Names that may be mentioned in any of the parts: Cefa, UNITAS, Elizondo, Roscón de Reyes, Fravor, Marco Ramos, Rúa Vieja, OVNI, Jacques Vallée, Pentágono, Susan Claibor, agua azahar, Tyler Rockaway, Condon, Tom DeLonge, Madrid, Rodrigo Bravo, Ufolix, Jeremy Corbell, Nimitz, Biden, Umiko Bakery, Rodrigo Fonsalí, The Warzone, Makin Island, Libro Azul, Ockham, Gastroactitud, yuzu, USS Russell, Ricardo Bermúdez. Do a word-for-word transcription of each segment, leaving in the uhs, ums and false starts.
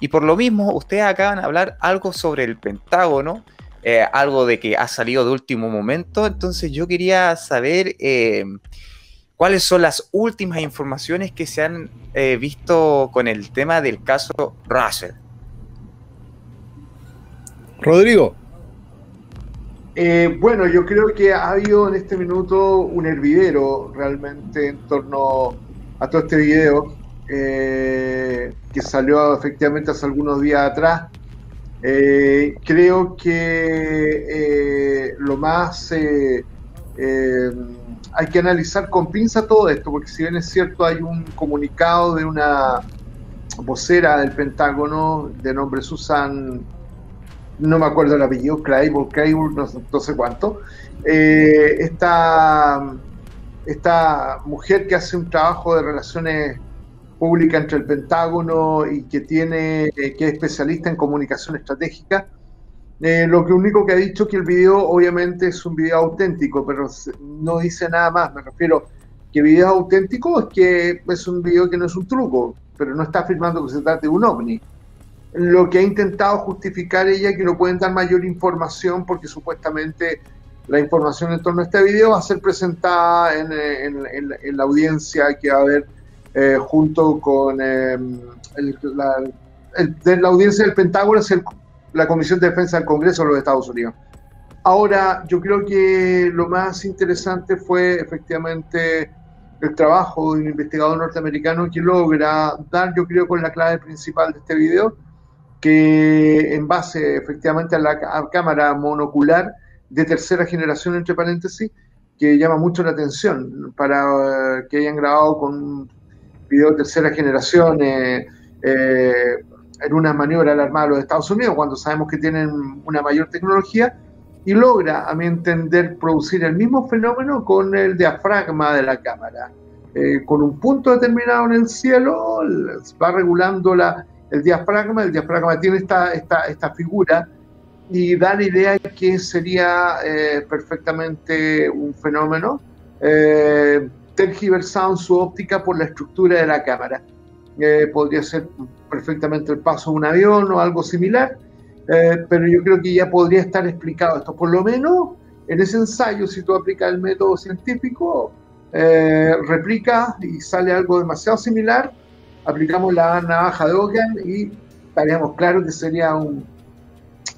Y por lo mismo, ustedes acaban de hablar algo sobre el Pentágono, eh, algo de que ha salido de último momento. Entonces yo quería saber eh, cuáles son las últimas informaciones que se han eh, visto con el tema del caso Russell. Rodrigo. Eh, bueno, yo creo que ha habido en este minuto un hervidero realmente en torno a todo este video eh, que salió efectivamente hace algunos días atrás. Eh, creo que eh, lo más eh, eh, hay que analizar con pinza todo esto, porque si bien es cierto hay un comunicado de una vocera del Pentágono de nombre Susan, no me acuerdo el apellido, Claibor, Claibor, no, no sé cuánto, eh, esta, esta mujer que hace un trabajo de relaciones públicas entre el Pentágono y que tiene eh, que es especialista en comunicación estratégica, eh, lo que único que ha dicho que el video obviamente es un video auténtico, pero no dice nada más. Me refiero que video auténtico es que es un video que no es un truco, pero no está afirmando que se trate de un ovni. Lo que ha intentado justificar ella es que no pueden dar mayor información porque supuestamente la información en torno a este video va a ser presentada en, en, en, en la audiencia que va a haber eh, junto con eh, el, la, el, de la audiencia del Pentágono, es el, la Comisión de Defensa del Congreso de los Estados Unidos. Ahora, yo creo que lo más interesante fue efectivamente el trabajo de un investigador norteamericano que logra dar, yo creo, con la clave principal de este video, que en base efectivamente a la a cámara monocular de tercera generación, entre paréntesis, que llama mucho la atención para que hayan grabado con video de tercera generación eh, eh, en una maniobra de la Armada de los Estados Unidos, cuando sabemos que tienen una mayor tecnología, y logra, a mi entender, producir el mismo fenómeno con el diafragma de la cámara. Eh, con un punto determinado en el cielo, va regulando la... El diafragma, el diafragma tiene esta, esta, esta figura y da la idea que sería eh, perfectamente un fenómeno eh, tergiversado en su óptica por la estructura de la cámara. Eh, podría ser perfectamente el paso de un avión o algo similar, eh, pero yo creo que ya podría estar explicado esto. Por lo menos en ese ensayo, si tú aplicas el método científico, eh, replicas y sale algo demasiado similar. Aplicamos la navaja de Ockham y estaríamos claros que sería un,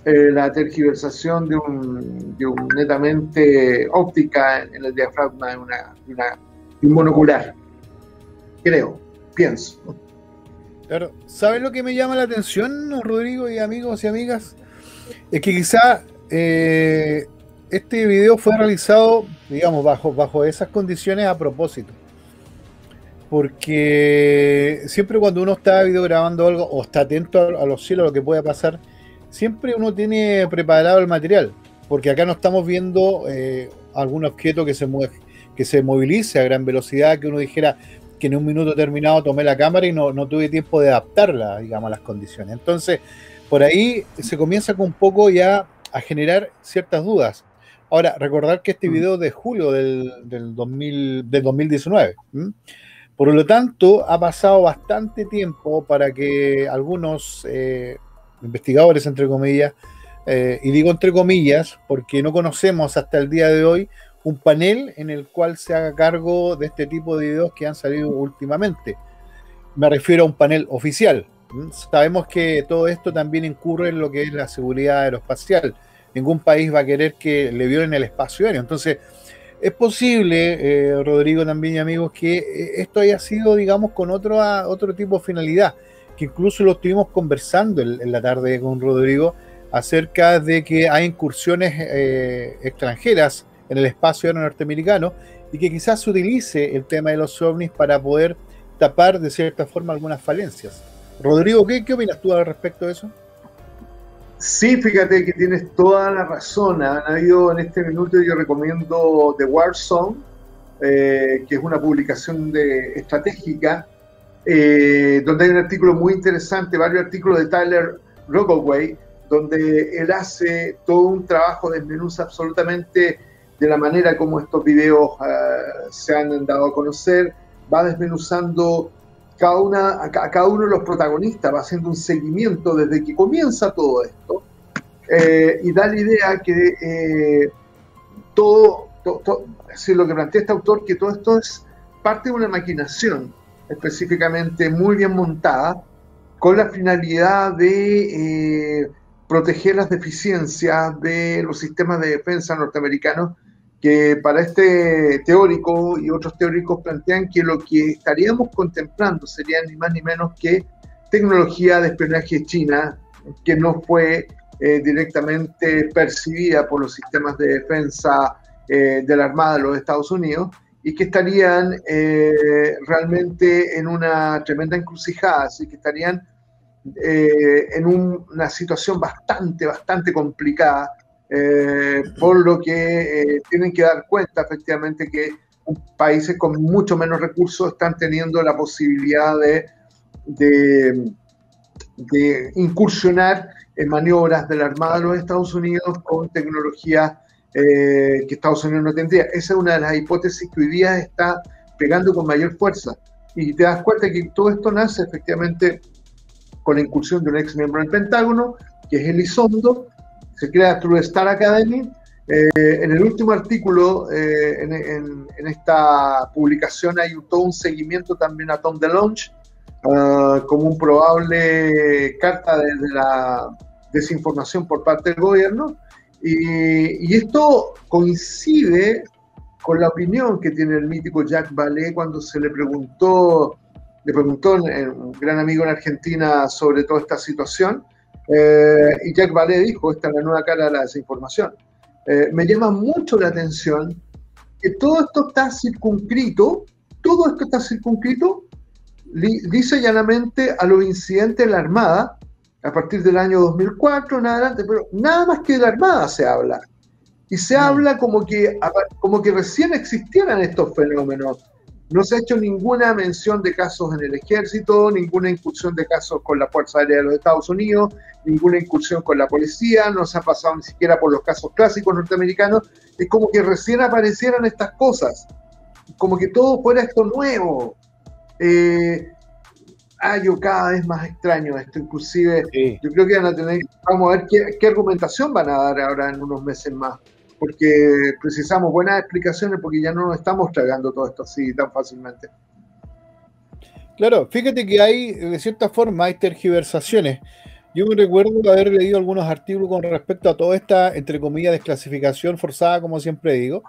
eh, la tergiversación de un, de un netamente óptica en el diafragma de, una, de, una, de un monocular. Creo, pienso. Claro. ¿Sabes lo que me llama la atención, Rodrigo y amigos y amigas? Es que quizá eh, este video fue realizado, digamos, bajo, bajo esas condiciones a propósito. Porque siempre cuando uno está videograbando algo o está atento a los cielos, a lo que pueda pasar, siempre uno tiene preparado el material, porque acá no estamos viendo eh, algún objeto que se mueve, que se movilice a gran velocidad, que uno dijera que en un minuto terminado tomé la cámara y no, no tuve tiempo de adaptarla, digamos, a las condiciones. Entonces, por ahí se comienza con un poco ya a generar ciertas dudas. Ahora, recordar que este video es de julio del, del, dos mil, del dos mil diecinueve, ¿m? Por lo tanto, ha pasado bastante tiempo para que algunos eh, investigadores, entre comillas, eh, y digo entre comillas, porque no conocemos hasta el día de hoy un panel en el cual se haga cargo de este tipo de videos que han salido últimamente. Me refiero a un panel oficial. Sabemos que todo esto también incurre en lo que es la seguridad aeroespacial. Ningún país va a querer que le violen el espacio aéreo. Entonces, es posible, eh, Rodrigo también y amigos, que esto haya sido, digamos, con otro, a, otro tipo de finalidad, que incluso lo estuvimos conversando en, en la tarde con Rodrigo acerca de que hay incursiones eh, extranjeras en el espacio aéreo norteamericano y que quizás se utilice el tema de los ovnis para poder tapar de cierta forma algunas falencias. Rodrigo, ¿qué, qué opinas tú al respecto de eso? Sí, fíjate que tienes toda la razón. Han habido en este minuto, yo recomiendo The Warzone, eh, que es una publicación de, estratégica, eh, donde hay un artículo muy interesante, varios artículos de Tyler Rockaway, donde él hace todo un trabajo, desmenuza absolutamente de la manera como estos videos eh, se han dado a conocer, va desmenuzando cada, una, a cada uno de los protagonistas va haciendo un seguimiento desde que comienza todo esto, eh, y da la idea que eh, todo, to, to, así lo que plantea este autor, que todo esto es parte de una maquinación específicamente muy bien montada, con la finalidad de eh, proteger las deficiencias de los sistemas de defensa norteamericanos, que para este teórico y otros teóricos plantean que lo que estaríamos contemplando sería ni más ni menos que tecnología de espionaje china, que no fue eh, directamente percibida por los sistemas de defensa eh, de la Armada de los Estados Unidos, y que estarían eh, realmente en una tremenda encrucijada, así que estarían eh, en un, una situación bastante, bastante complicada, eh, por lo que eh, tienen que dar cuenta efectivamente que países con mucho menos recursos están teniendo la posibilidad de, de, de incursionar en maniobras de la Armada de los Estados Unidos con tecnología Eh, que Estados Unidos no tendría. Esa es una de las hipótesis que hoy día está pegando con mayor fuerza, y te das cuenta que todo esto nace efectivamente con la incursión de un ex miembro del Pentágono, que es Elizondo. Se crea True Star Academy. eh, en el último artículo, eh, en, en, en esta publicación, hay todo un seguimiento también a Tom DeLonge, uh, como un probable carta de, de la desinformación por parte del gobierno. Y, y esto coincide con la opinión que tiene el mítico Jacques Vallée cuando se le preguntó, le preguntó un gran amigo en Argentina sobre toda esta situación, eh, y Jacques Vallée dijo: esta es la nueva cara de la desinformación. Eh, me llama mucho la atención que todo esto está circunscrito, todo esto está circunscrito, li, dice llanamente, a los incidentes de la Armada, a partir del año dos mil cuatro en adelante, pero nada más que de la Armada se habla. Y se mm. habla como que, como que recién existieran estos fenómenos. No se ha hecho ninguna mención de casos en el Ejército, ninguna incursión de casos con la Fuerza Aérea de los Estados Unidos, ninguna incursión con la policía, no se ha pasado ni siquiera por los casos clásicos norteamericanos. Es como que recién aparecieran estas cosas, como que todo fuera esto nuevo. Eh... Ah, yo cada vez más extraño esto, inclusive sí. Yo creo que van a tener, vamos a ver qué, qué argumentación van a dar ahora en unos meses más, porque precisamos buenas explicaciones, porque ya no nos estamos tragando todo esto así tan fácilmente. Claro, fíjate que hay, de cierta forma, hay tergiversaciones. Yo me recuerdo haber leído algunos artículos con respecto a toda esta, entre comillas, desclasificación forzada, como siempre digo,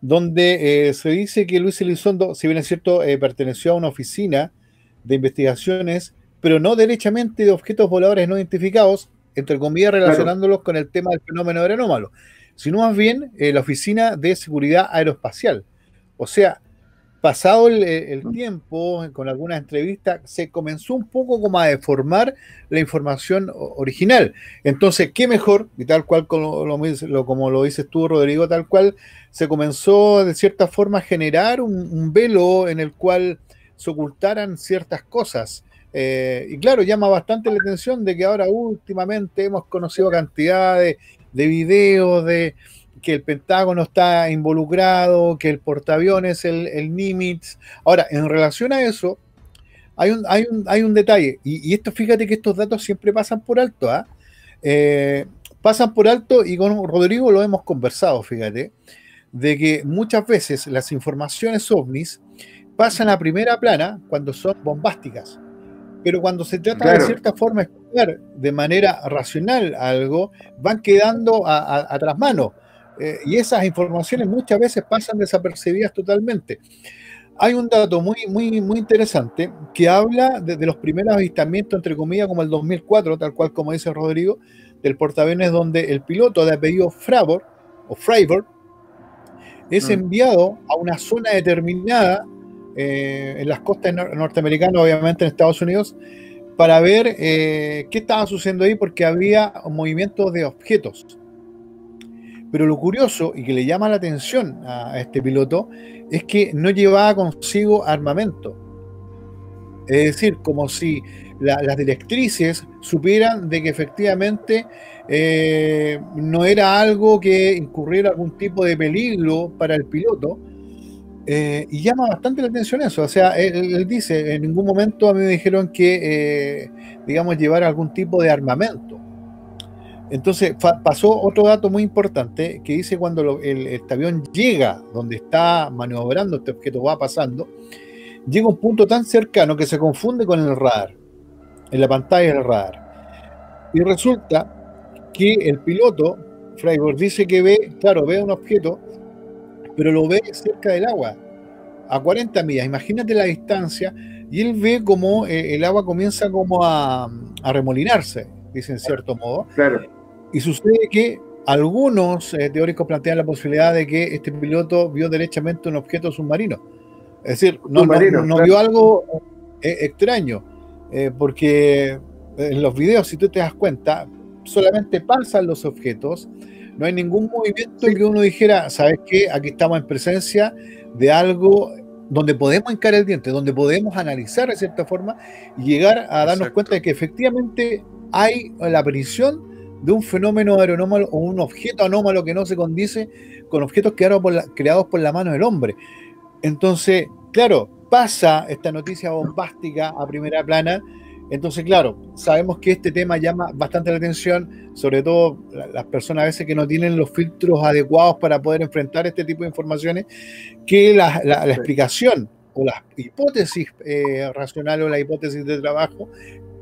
donde eh, se dice que Luis Elizondo, si bien es cierto, eh, perteneció a una oficina de investigaciones, pero no derechamente de objetos voladores no identificados, entre comillas, relacionándolos claro. con el tema del fenómeno aeronómalo, sino más bien eh, la Oficina de Seguridad Aeroespacial. O sea, pasado el, el tiempo, con algunas entrevistas, se comenzó un poco como a deformar la información original. Entonces, qué mejor, y tal cual como lo, como lo dices tú, Rodrigo, tal cual, se comenzó de cierta forma a generar un, un velo en el cual se ocultaran ciertas cosas, eh, y claro, llama bastante la atención de que ahora últimamente hemos conocido cantidad de, de videos de que el Pentágono está involucrado, que el portaaviones, el, el Nimitz. Ahora, en relación a eso, hay un, hay un, hay un detalle, y, y esto, fíjate que estos datos siempre pasan por alto, ¿eh? Eh, pasan por alto, y con Rodrigo lo hemos conversado, fíjate, de que muchas veces las informaciones ovnis pasan a primera plana cuando son bombásticas, pero cuando se trata claro. de cierta forma de explicar de manera racional algo, van quedando a, a, a trasmano, eh, y esas informaciones muchas veces pasan desapercibidas totalmente. Hay un dato muy, muy, muy interesante que habla de, de los primeros avistamientos, entre comillas, como el dos mil cuatro, tal cual como dice Rodrigo, del portaaviones, donde el piloto de apellido Fravor, o Fravor, es mm. enviado a una zona determinada, Eh, en las costas norteamericanas, obviamente en Estados Unidos, para ver eh, qué estaba sucediendo ahí, porque había movimientos de objetos. Pero lo curioso y que le llama la atención a este piloto es que no llevaba consigo armamento. Es decir, como si la, las directrices supieran de que efectivamente eh, no era algo que incurriera algún tipo de peligro para el piloto, Eh, y llama bastante la atención eso. O sea, él, él dice, en ningún momento a mí me dijeron que, eh, digamos, llevar algún tipo de armamento. Entonces pasó otro dato muy importante que dice cuando lo, el, este avión llega donde está maniobrando, este objeto va pasando, llega a un punto tan cercano que se confunde con el radar, en la pantalla del radar. Y resulta que el piloto, Fravor, dice que ve, claro, ve un objeto, pero lo ve cerca del agua, a cuarenta millas, imagínate la distancia, y él ve como eh, el agua comienza como a, a remolinarse, dice en cierto modo. Claro. Y sucede que algunos eh, teóricos plantean la posibilidad de que este piloto vio derechamente un objeto submarino. Es decir, no, submarino, no, no, claro. no vio algo eh, extraño, eh, porque en los videos, si tú te das cuenta, solamente pasan los objetos, no hay ningún movimiento sí. que uno dijera, ¿sabes qué? Aquí estamos en presencia de algo donde podemos hincar el diente, donde podemos analizar de cierta forma y llegar a darnos Exacto. cuenta de que efectivamente hay la aparición de un fenómeno aeronómalo o un objeto anómalo que no se condice con objetos creados por la, creados por la mano del hombre. Entonces, claro, pasa esta noticia bombástica a primera plana. Entonces, claro, sabemos que este tema llama bastante la atención, sobre todo las personas a veces que no tienen los filtros adecuados para poder enfrentar este tipo de informaciones, que la, la, la explicación o la hipótesis eh, racional o la hipótesis de trabajo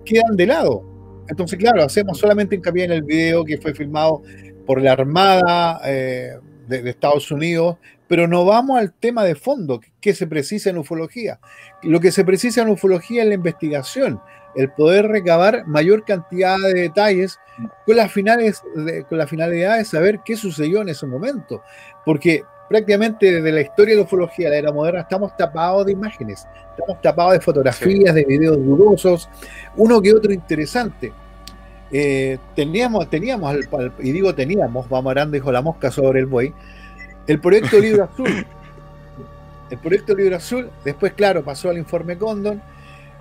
quedan de lado. Entonces, claro, hacemos solamente hincapié en el video que fue filmado por la Armada eh, de, de Estados Unidos, pero no vamos al tema de fondo, que, que se precisa en ufología. Lo que se precisa en ufología es la investigación, el poder recabar mayor cantidad de detalles con la, finales de, con la finalidad de saber qué sucedió en ese momento. Porque prácticamente desde la historia de la ufología, la era moderna, estamos tapados de imágenes, estamos tapados de fotografías, de videos dudosos, uno que otro interesante. Eh, teníamos, teníamos, y digo teníamos, vamos arando, dijo la mosca sobre el buey, el proyecto Libro Azul. El proyecto Libro Azul, después, claro, pasó al informe Condon,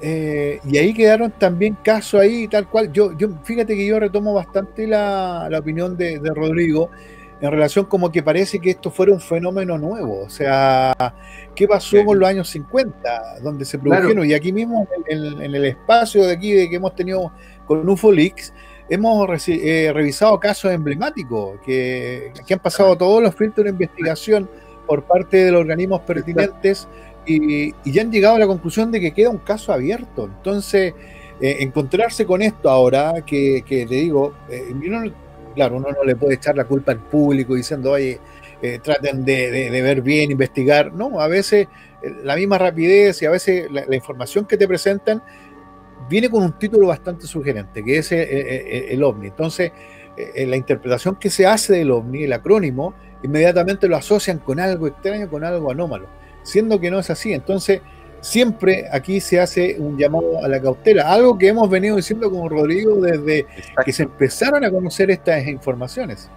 eh, y ahí quedaron también casos ahí, tal cual. Yo, yo, fíjate que yo retomo bastante la, la opinión de, de Rodrigo, en relación como que parece que esto fuera un fenómeno nuevo. O sea, ¿qué pasó con los años cincuenta? Donde se produjeron, claro. y aquí mismo en, en el espacio de aquí de que hemos tenido con UFOLIX, hemos eh, revisado casos emblemáticos que, que han pasado todos los filtros de investigación por parte de los organismos pertinentes y, y ya han llegado a la conclusión de que queda un caso abierto. Entonces, eh, encontrarse con esto ahora, que, que te digo, eh, no, claro, uno no le puede echar la culpa al público diciendo, oye, eh, traten de, de, de ver bien, investigar. No, a veces eh, la misma rapidez y a veces la, la información que te presentan viene con un título bastante sugerente, que es eh, eh, el OVNI. Entonces, eh, la interpretación que se hace del OVNI, el acrónimo, inmediatamente lo asocian con algo extraño, con algo anómalo, siendo que no es así. Entonces, siempre aquí se hace un llamado a la cautela, algo que hemos venido diciendo con Rodrigo desde Exacto. que se empezaron a conocer estas informaciones.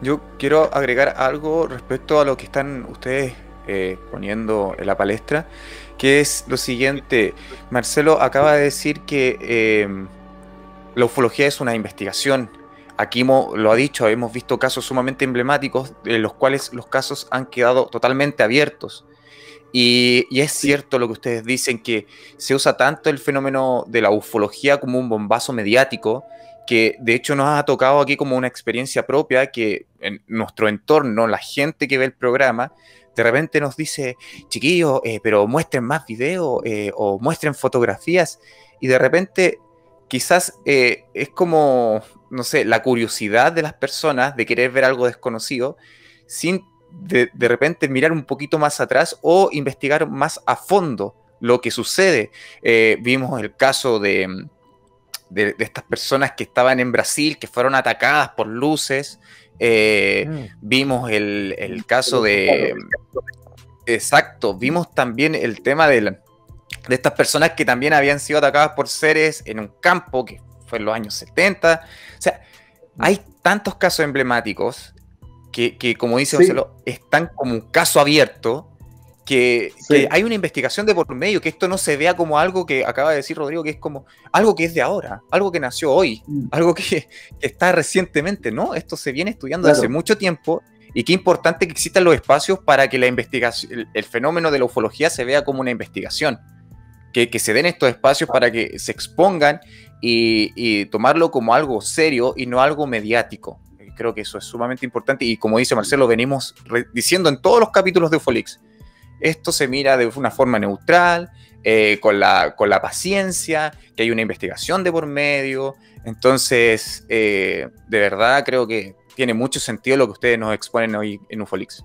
Yo quiero agregar algo respecto a lo que están ustedes eh, poniendo en la palestra, que es lo siguiente. Marcelo acaba de decir que eh, la ufología es una investigación. Aquí lo ha dicho, hemos visto casos sumamente emblemáticos en los cuales los casos han quedado totalmente abiertos. Y, y es cierto lo que ustedes dicen, que se usa tanto el fenómeno de la ufología como un bombazo mediático, que de hecho nos ha tocado aquí como una experiencia propia, que en nuestro entorno, la gente que ve el programa, de repente nos dice, chiquillos, eh, pero muestren más videos eh, o muestren fotografías, y de repente quizás eh, es como, no sé, la curiosidad de las personas de querer ver algo desconocido, sin De, de repente mirar un poquito más atrás o investigar más a fondo lo que sucede. Eh, vimos el caso de, de, de estas personas que estaban en Brasil, que fueron atacadas por luces. Eh, mm. Vimos el, el caso de... Exacto, vimos también el tema de, la, de estas personas que también habían sido atacadas por seres en un campo, que fue en los años setenta. O sea, hay tantos casos emblemáticos Que, que como dice Marcelo, sí. están como un caso abierto, que, sí. que hay una investigación de por medio, que esto no se vea como algo que acaba de decir Rodrigo, que es como algo que es de ahora, algo que nació hoy, mm. algo que, que está recientemente, ¿no? Esto se viene estudiando claro. hace mucho tiempo y qué importante que existan los espacios para que la investigación, el, el fenómeno de la ufología se vea como una investigación, que, que se den estos espacios para que se expongan y, y tomarlo como algo serio y no algo mediático. Creo que eso es sumamente importante y, como dice Marcelo, venimos diciendo en todos los capítulos de Ufolix, esto se mira de una forma neutral, eh, con, la, con la paciencia, que hay una investigación de por medio. Entonces, eh, de verdad creo que tiene mucho sentido lo que ustedes nos exponen hoy en Ufolix.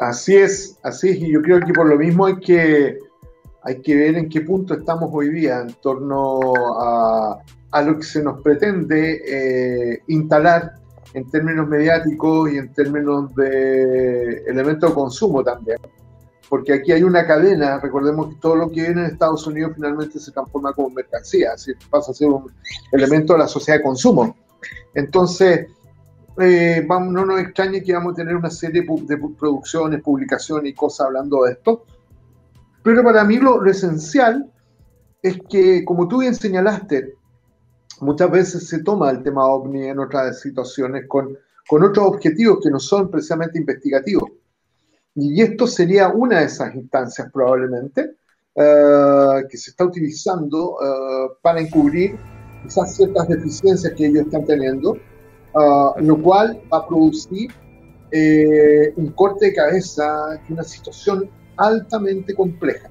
Así es, así es, y yo creo que por lo mismo hay que, hay que ver en qué punto estamos hoy día en torno a, a lo que se nos pretende eh, instalar en términos mediáticos y en términos de elementos de consumo también, porque aquí hay una cadena. Recordemos que todo lo que viene en Estados Unidos finalmente se transforma como mercancía, así pasa a ser un elemento de la sociedad de consumo. Entonces, eh, vamos, no nos extrañe que vamos a tener una serie de producciones, publicaciones y cosas hablando de esto, pero para mí lo, lo esencial es que, como tú bien señalaste, muchas veces se toma el tema ovni en otras situaciones con, con otros objetivos que no son precisamente investigativos. Y esto sería una de esas instancias probablemente uh, que se está utilizando uh, para encubrir quizás ciertas deficiencias que ellos están teniendo, uh, lo cual va a producir eh, un corte de cabeza y una situación altamente compleja.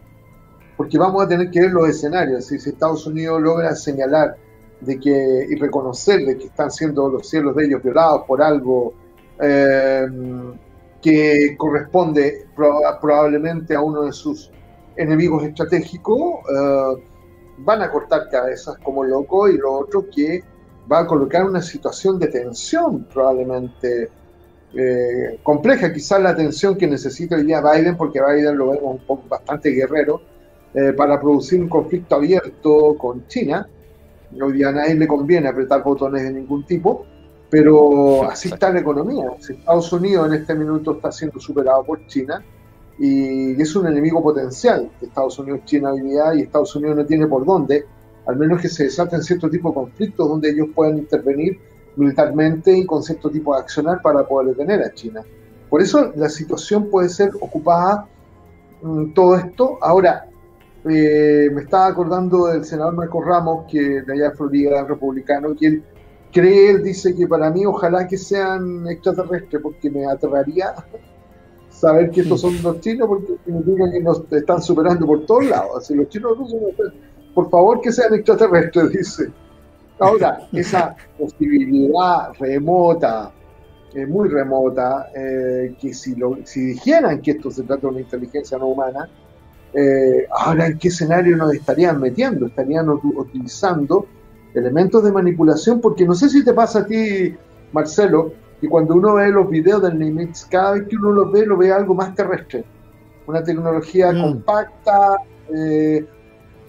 Porque vamos a tener que ver los escenarios. Si Estados Unidos logra señalar de que, y reconocer de que están siendo los cielos de ellos violados por algo eh, que corresponde proba, probablemente a uno de sus enemigos estratégicos, eh, van a cortar cabezas como loco, y lo otro que va a colocar una situación de tensión probablemente eh, compleja, quizás la tensión que necesita hoy día Biden, porque Biden lo vemos un poco bastante guerrero eh, para producir un conflicto abierto con China. Hoy día a nadie le conviene apretar botones de ningún tipo, pero así está la economía. Estados Unidos en este minuto está siendo superado por China y es un enemigo potencial de Estados Unidos-China hoy día, y Estados Unidos no tiene por dónde, al menos que se desaten cierto tipo de conflictos donde ellos puedan intervenir militarmente y con cierto tipo de accionar para poder detener a China. Por eso la situación puede ser ocupada mmm, todo esto. Ahora, Eh, me estaba acordando del senador Marco Ramos, que de allá de Florida, republicano, que él cree, él dice que para mí ojalá que sean extraterrestres, porque me aterraría saber que estos son los chinos, porque significa que nos están superando por todos lados. Así, los chinos no son extraterrestres. Por favor, que sean extraterrestres, dice. Ahora, esa posibilidad remota, eh, muy remota, eh, que si, lo, si dijeran que esto se trata de una inteligencia no humana, Eh, ahora, ¿en qué escenario nos estarían metiendo? Estarían utilizando elementos de manipulación, porque no sé si te pasa a ti, Marcelo, que cuando uno ve los videos del Nimitz, cada vez que uno los ve, lo ve algo más terrestre, una tecnología mm. compacta, eh,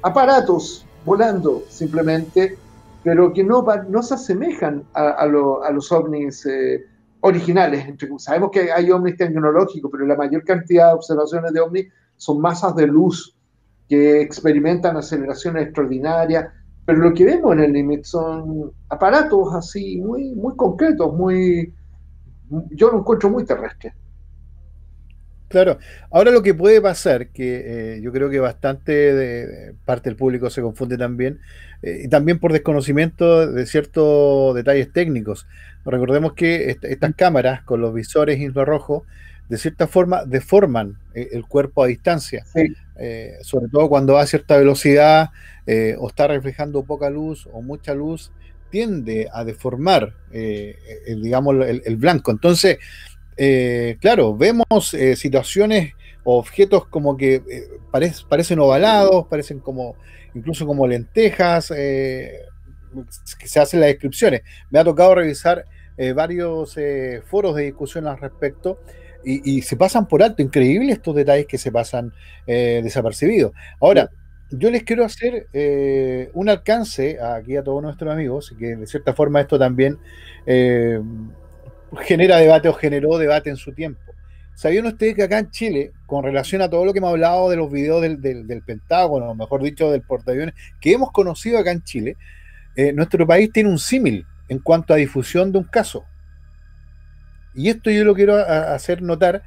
aparatos volando simplemente, pero que no, no se asemejan a, a, lo, a los ovnis eh, originales. Sabemos que hay ovnis tecnológicos, pero la mayor cantidad de observaciones de ovnis son masas de luz que experimentan aceleraciones extraordinarias, pero lo que vemos en el Nimitz son aparatos así muy, muy concretos, muy, yo lo encuentro muy terrestre. Claro, ahora lo que puede pasar, que eh, yo creo que bastante de, de parte del público se confunde también, eh, y también por desconocimiento de ciertos detalles técnicos. Recordemos que est estas cámaras con los visores infrarrojos de cierta forma deforman el cuerpo a distancia, sí. eh, sobre todo cuando va a cierta velocidad eh, o está reflejando poca luz o mucha luz, tiende a deformar eh, el, digamos, el, el blanco. Entonces, eh, claro, vemos eh, situaciones o objetos como que eh, parec parecen ovalados, parecen como incluso como lentejas, eh, que se hacen las descripciones. Me ha tocado revisar eh, varios eh, foros de discusión al respecto, Y, y se pasan por alto, increíble estos detalles que se pasan eh, desapercibidos. Ahora, yo les quiero hacer eh, un alcance aquí a todos nuestros amigos, que de cierta forma esto también eh, genera debate o generó debate en su tiempo. ¿Sabían ustedes que acá en Chile, con relación a todo lo que hemos hablado de los videos del, del, del Pentágono, mejor dicho del portaaviones, que hemos conocido acá en Chile, eh, nuestro país tiene un símil en cuanto a difusión de un caso? Y esto yo lo quiero a, a hacer notar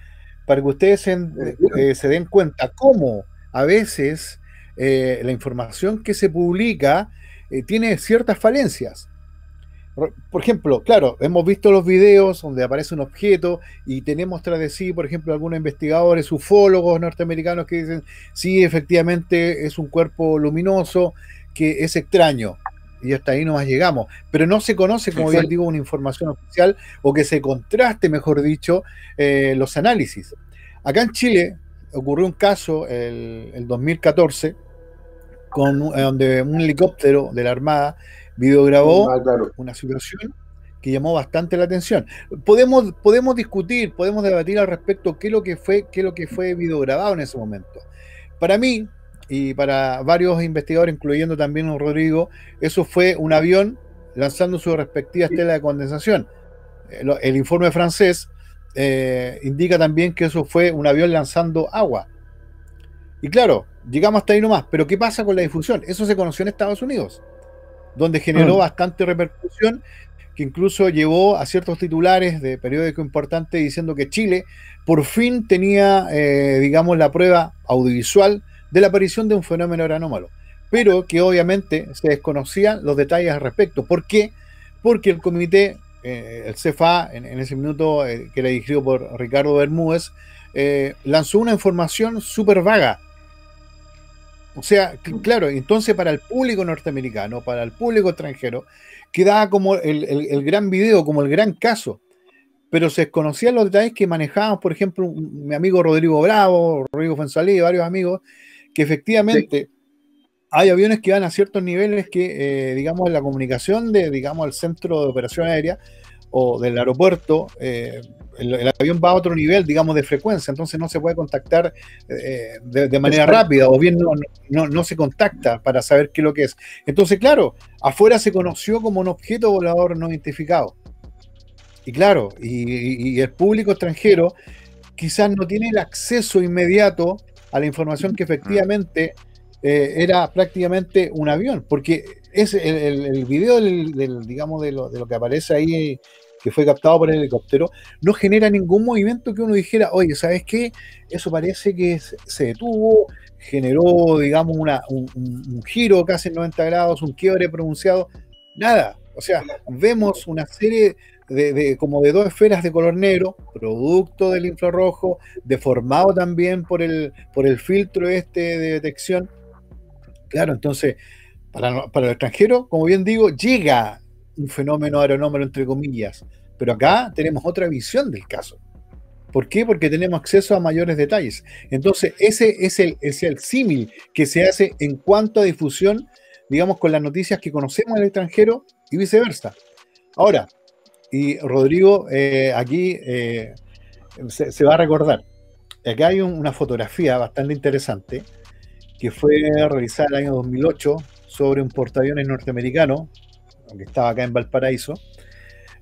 para que ustedes se, eh, se den cuenta cómo a veces eh, la información que se publica eh, tiene ciertas falencias. Por ejemplo, claro, hemos visto los videos donde aparece un objeto y tenemos tras de sí, por ejemplo, algunos investigadores, ufólogos norteamericanos que dicen, sí, efectivamente es un cuerpo luminoso que es extraño, y hasta ahí nomás llegamos, pero no se conoce, como bien digo, una información oficial o que se contraste, mejor dicho, eh, los análisis. Acá en Chile ocurrió un caso el, el dos mil catorce con, eh, donde un helicóptero de la Armada videograbó ah, claro. una situación que llamó bastante la atención. Podemos, podemos discutir, podemos debatir al respecto qué es lo que fue, qué es lo que fue videograbado en ese momento. Para mí, y para varios investigadores, incluyendo también a Rodrigo, eso fue un avión lanzando sus respectivas sí. telas de condensación. El, el informe francés eh, indica también que eso fue un avión lanzando agua. Y claro, llegamos hasta ahí nomás, pero ¿qué pasa con la difusión? Eso se conoció en Estados Unidos, donde generó uh-huh. bastante repercusión, que incluso llevó a ciertos titulares de periódicos importantes diciendo que Chile por fin tenía, eh, digamos, la prueba audiovisual de la aparición de un fenómeno anómalo, pero que obviamente se desconocían los detalles al respecto. ¿Por qué? Porque el comité, eh, el Cefa, en, en ese minuto, eh, que era dirigido por Ricardo Bermúdez, eh, lanzó una información súper vaga. O sea, claro, entonces para el público norteamericano, para el público extranjero, quedaba como el, el, el gran video, como el gran caso, pero se desconocían los detalles que manejaban, por ejemplo, un, mi amigo Rodrigo Bravo, Rodrigo Fonsalí, varios amigos, que efectivamente sí. hay aviones que van a ciertos niveles que, eh, digamos, la comunicación de, digamos, el centro de operación aérea o del aeropuerto, eh, el, el avión va a otro nivel, digamos, de frecuencia, entonces no se puede contactar eh, de, de manera Exacto. rápida, o bien no, no, no se contacta para saber qué es lo que es. Entonces, claro, afuera se conoció como un objeto volador no identificado. Y claro, y, y el público extranjero quizás no tiene el acceso inmediato a la información que efectivamente eh, era prácticamente un avión, porque es el, el, el video del, del, digamos, de lo, de lo que aparece ahí, que fue captado por el helicóptero, no genera ningún movimiento que uno dijera, oye, ¿sabes qué? Eso parece que se detuvo, generó, digamos, una, un, un giro casi en noventa grados, un quiebre pronunciado, nada. O sea, vemos una serie de, de como de dos esferas de color negro, producto del infrarrojo, deformado también por el, por el filtro este de detección. Claro, entonces, para, para el extranjero, como bien digo, llega un fenómeno aeronómalo, entre comillas, pero acá tenemos otra visión del caso. ¿Por qué? Porque tenemos acceso a mayores detalles. Entonces, ese es el, es el símil que se hace en cuanto a difusión, digamos, con las noticias que conocemos del extranjero y viceversa. Ahora, y Rodrigo, eh, aquí eh, se, se va a recordar, acá hay un, una fotografía bastante interesante que fue realizada en el año dos mil ocho sobre un portaaviones norteamericano que estaba acá en Valparaíso.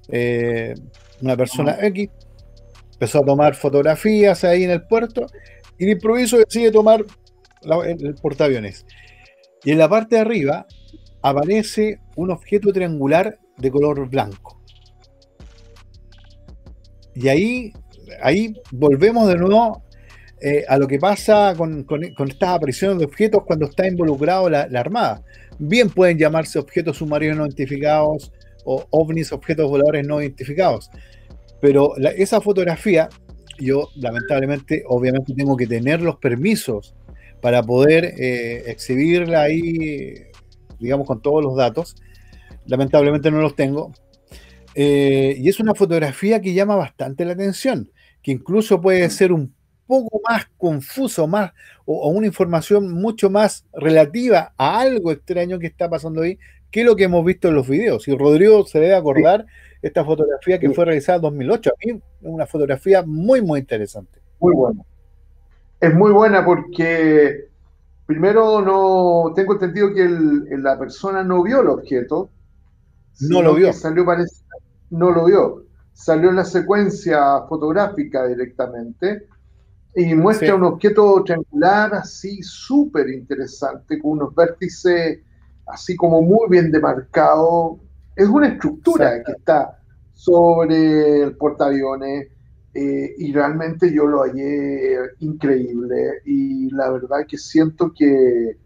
Eh, una persona X empezó a tomar fotografías ahí en el puerto y de improviso decide tomar la, el, el portaaviones, y en la parte de arriba aparece un objeto triangular de color blanco. Y ahí, ahí volvemos de nuevo eh, a lo que pasa con, con, con estas apariciones de objetos cuando está involucrado la, la Armada. Bien pueden llamarse objetos submarinos no identificados o ovnis, objetos voladores no identificados. Pero la, esa fotografía, yo lamentablemente, obviamente tengo que tener los permisos para poder eh, exhibirla ahí, digamos, con todos los datos. Lamentablemente no los tengo. Eh, y es una fotografía que llama bastante la atención, que incluso puede ser un poco más confuso, más, o, o una información mucho más relativa a algo extraño que está pasando ahí, que lo que hemos visto en los videos. Y Rodrigo se debe acordar sí. esta fotografía que sí. fue realizada en dos mil ocho. A mí una fotografía muy, muy interesante. Muy buena. Es muy buena porque... Primero, no tengo entendido que el, la persona no vio el objeto. No lo vio. Salió, parece, no lo vio. Salió en la secuencia fotográfica directamente y muestra sí. un objeto triangular así súper interesante, con unos vértices así como muy bien demarcados. Es una estructura que está sobre el portaaviones, eh, y realmente yo lo hallé increíble, y la verdad que siento que,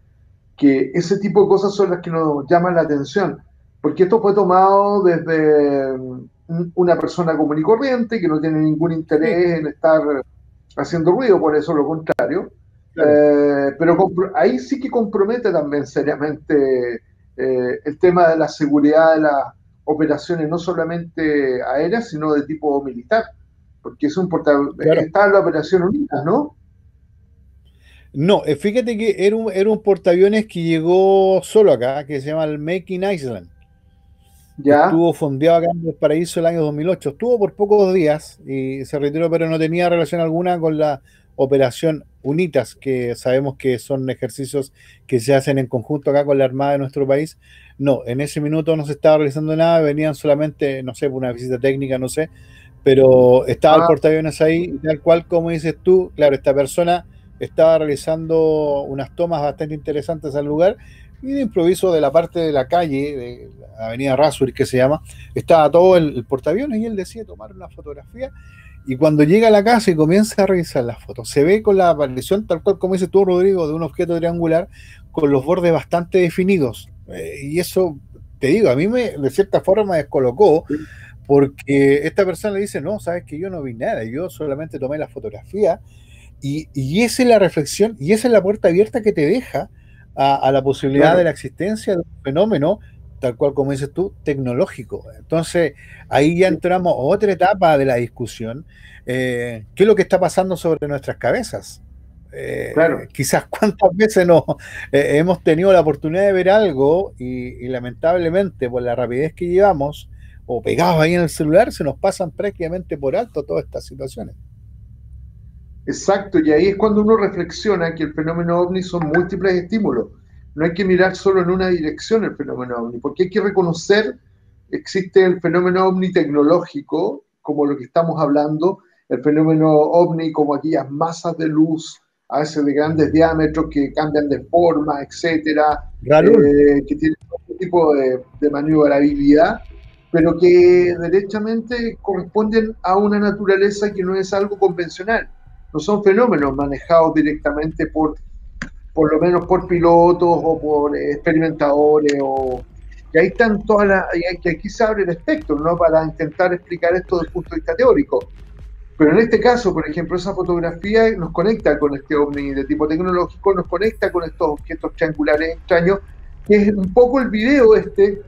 que ese tipo de cosas son las que nos llaman la atención, porque esto fue tomado desde una persona común y corriente que no tiene ningún interés, sí, en estar haciendo ruido, por eso lo contrario, claro. eh, pero ahí sí que compromete también seriamente eh, el tema de la seguridad de las operaciones, no solamente aéreas, sino de tipo militar, porque es un portaaviones, claro. Está en la operación UNITAS, ¿no? No, fíjate que era un, era un portaaviones que llegó solo acá, que se llama el Makin Island. Ya. Estuvo fondeado acá en Valparaíso el año dos mil ocho, estuvo por pocos días y se retiró, pero no tenía relación alguna con la operación UNITAS, que sabemos que son ejercicios que se hacen en conjunto acá con la Armada de nuestro país. No, en ese minuto no se estaba realizando nada, venían solamente, no sé, por una visita técnica, no sé, pero estaba ah. el portaaviones ahí, tal cual como dices tú. Claro, esta persona estaba realizando unas tomas bastante interesantes al lugar, y de improviso, de la parte de la calle, de la avenida Rasur, que se llama, estaba todo el, el portaaviones, y él decide tomar una fotografía, y cuando llega a la casa y comienza a revisar las fotos, se ve con la aparición, tal cual como dices tú, Rodrigo, de un objeto triangular con los bordes bastante definidos, eh, y eso, te digo, a mí me, de cierta forma, descolocó, porque esta persona le dice, no, sabes que yo no vi nada, yo solamente tomé la fotografía, y, y esa es la reflexión, y esa es la puerta abierta que te deja A, a la posibilidad, claro, de la existencia de un fenómeno, tal cual como dices tú, tecnológico. Entonces, ahí ya entramos a otra etapa de la discusión. Eh, ¿Qué es lo que está pasando sobre nuestras cabezas? Eh, claro. Quizás cuántas veces no, eh, hemos tenido la oportunidad de ver algo y, y lamentablemente por la rapidez que llevamos o pegados ahí en el celular, se nos pasan prácticamente por alto todas estas situaciones. Exacto, y ahí es cuando uno reflexiona que el fenómeno ovni son múltiples estímulos. No hay que mirar solo en una dirección el fenómeno ovni, porque hay que reconocer que existe el fenómeno ovni tecnológico, como lo que estamos hablando, el fenómeno ovni como aquellas masas de luz, a veces de grandes diámetros, que cambian de forma, etcétera, eh, que tienen otro tipo de, de maniobrabilidad, pero que derechamente corresponden a una naturaleza que no es algo convencional. No son fenómenos manejados directamente por, por lo menos por pilotos o por experimentadores. O, y ahí están todas las, que aquí se abre el espectro, ¿no?, para intentar explicar esto desde el punto de vista teórico. Pero en este caso, por ejemplo, esa fotografía nos conecta con este ovni de tipo tecnológico, nos conecta con estos objetos triangulares extraños, que es un poco el video este,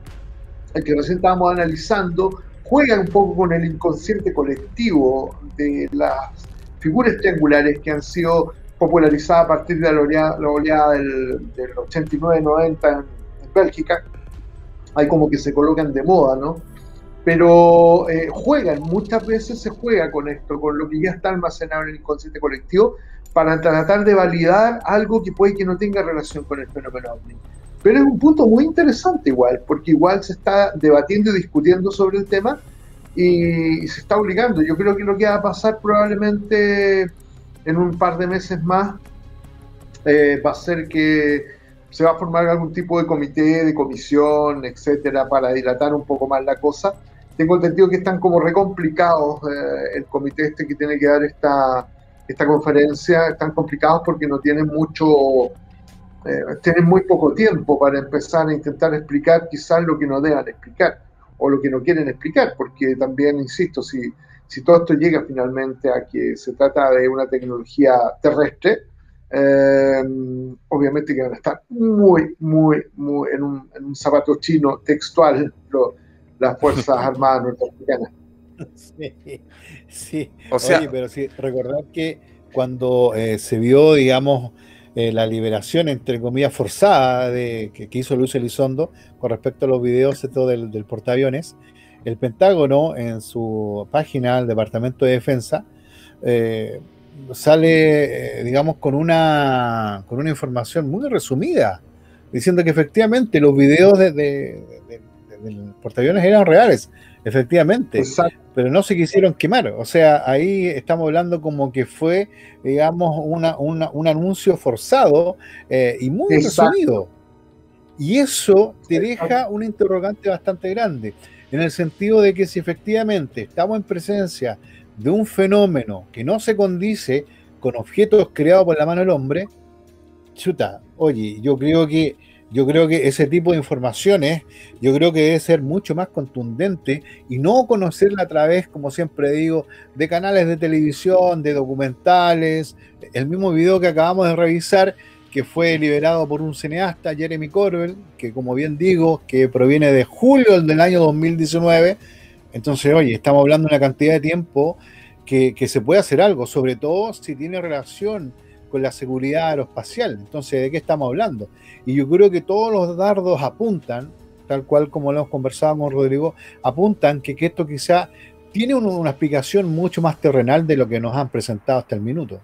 el que recién estábamos analizando, juega un poco con el inconsciente colectivo de las figuras triangulares que han sido popularizadas a partir de la oleada, la oleada del, del ochenta y nueve noventa en, en Bélgica. Hay como que se colocan de moda, ¿no? Pero eh, juegan, muchas veces se juega con esto, con lo que ya está almacenado en el inconsciente colectivo, para tratar de validar algo que puede que no tenga relación con el fenómeno ovni. Pero es un punto muy interesante igual, porque igual se está debatiendo y discutiendo sobre el tema, y se está obligando. Yo creo que lo que va a pasar probablemente en un par de meses más eh, va a ser que se va a formar algún tipo de comité, de comisión, etcétera, para dilatar un poco más la cosa. Tengo entendido que están como recomplicados, eh, el comité este que tiene que dar esta, esta conferencia, están complicados porque no tienen mucho, eh, tienen muy poco tiempo para empezar a intentar explicar quizás lo que no deban explicar, o lo que no quieren explicar, porque también, insisto, si, si todo esto llega finalmente a que se trata de una tecnología terrestre, eh, obviamente que van a estar muy, muy, muy en un, en un zapato chino textual lo, las Fuerzas Armadas norteamericanas. Sí, sí. O sea, oye, pero sí, recordad que cuando eh, se vio, digamos, Eh, la liberación, entre comillas, forzada de, que, que hizo Luis Elizondo con respecto a los videos esto del, del portaaviones, el Pentágono, en su página, el Departamento de Defensa, eh, sale, eh, digamos, con una, con una información muy resumida, diciendo que efectivamente los videos de, de, de, de, del portaaviones eran reales, efectivamente. Exacto. Pero no se quisieron quemar, o sea, ahí estamos hablando como que fue, digamos, una, una, un anuncio forzado, eh, y muy, exacto, resumido. Y eso te deja un interrogante bastante grande, en el sentido de que si efectivamente estamos en presencia de un fenómeno que no se condice con objetos creados por la mano del hombre, chuta, oye, yo creo que yo creo que ese tipo de informaciones yo creo que debe ser mucho más contundente y no conocerla a través, como siempre digo, de canales de televisión, de documentales. El mismo video que acabamos de revisar, que fue liberado por un cineasta, Jeremy Corbell, que como bien digo, que proviene de julio del año dos mil diecinueve. Entonces, oye, estamos hablando de una cantidad de tiempo que, que se puede hacer algo, sobre todo si tiene relación con la seguridad aeroespacial. Entonces, ¿de qué estamos hablando? Y yo creo que todos los dardos apuntan, tal cual como lo hemos conversado con Rodrigo, apuntan que, que esto quizá tiene una explicación mucho más terrenal de lo que nos han presentado hasta el minuto.